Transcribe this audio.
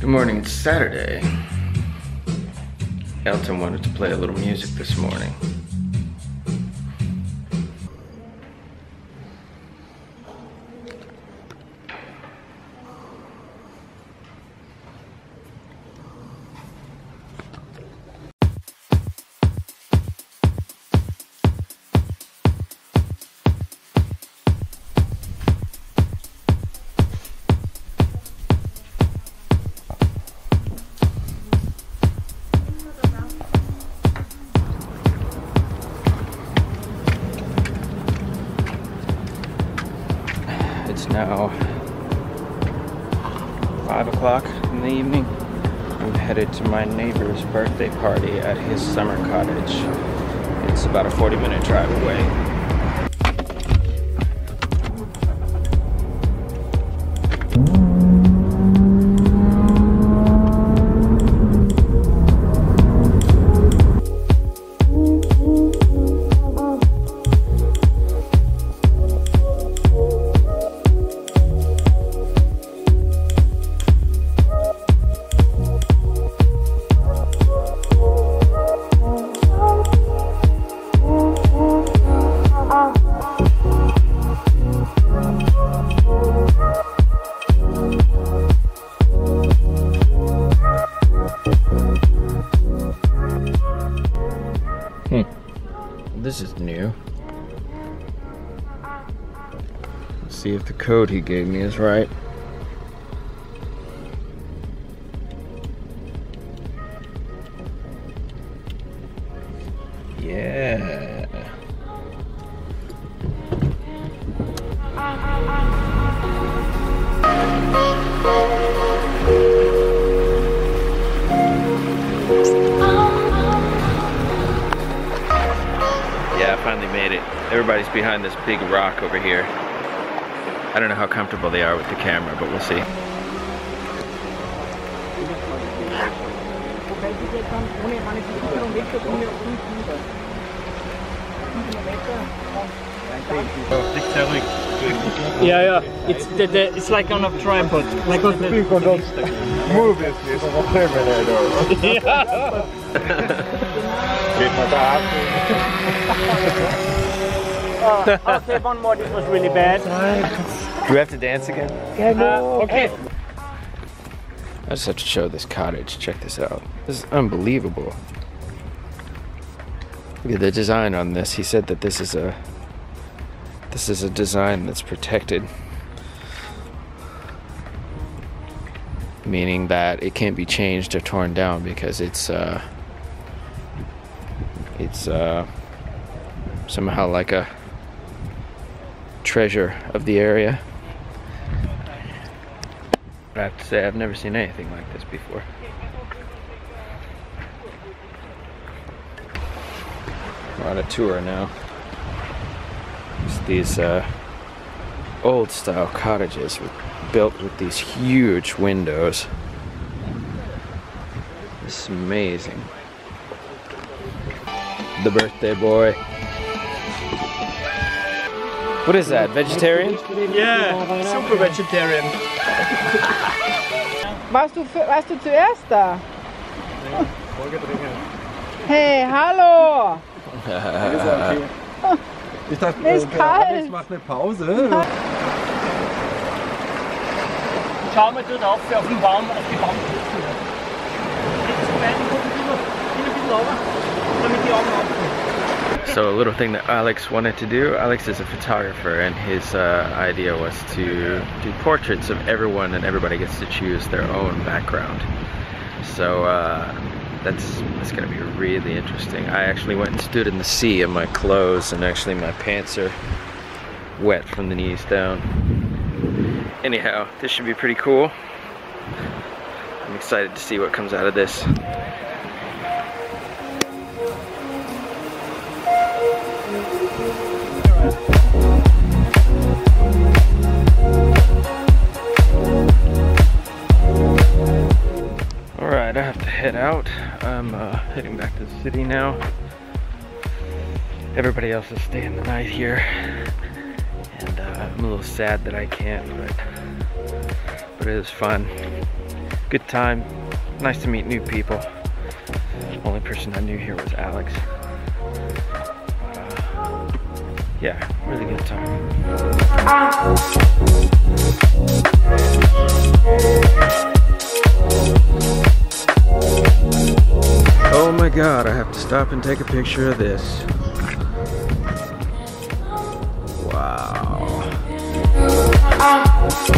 Good morning, it's Saturday. Elton wanted to play a little music this morning. Now 5 o'clock in the evening. I'm headed to my neighbor's birthday party at his summer cottage. It's about a 40-minute drive away. This is new. Let's see if the code he gave me is right. Yeah. Finally made it. Everybody's behind this big rock over here. I don't know how comfortable they are with the camera, but we'll see. Yeah, yeah. It's like on a tripod. Like on the move it. It's on a camera there, though. I'll say one more, this was really bad. Do we have to dance again? Yeah, no. Okay. I just have to show this cottage. Check this out. This is unbelievable. Look at the design on this. He said that this is a design that's protected. Meaning that it can't be changed or torn down because it's somehow like a treasure of the area. I have to say, I've never seen anything like this before. We're on a tour now. It's these old style cottages built with these huge windows. This is amazing. The birthday boy. What is that? Vegetarian? Yeah, super vegetarian. Warst du zuerst da? Hey, hallo! Ich dachte, ich mache eine Pause. Schau mal dort auf den Baum, auf die Baumkuchen. Jetzt die beiden gucken ein bisschen lauer. So a little thing that Alex wanted to do. Alex is a photographer, and his idea was to do portraits of everyone, and everybody gets to choose their own background. So that's gonna be really interesting. I actually went and stood in the sea in my clothes, and actually my pants are wet from the knees down. Anyhow, this should be pretty cool. I'm excited to see what comes out of this. Alright, I have to head out. I'm heading back to the city now. Everybody else is staying the night here. And I'm a little sad that I can't, but it is fun. Good time. Nice to meet new people. Only person I knew here was Alex. Yeah, really good time. Oh my God, I have to stop and take a picture of this. Wow.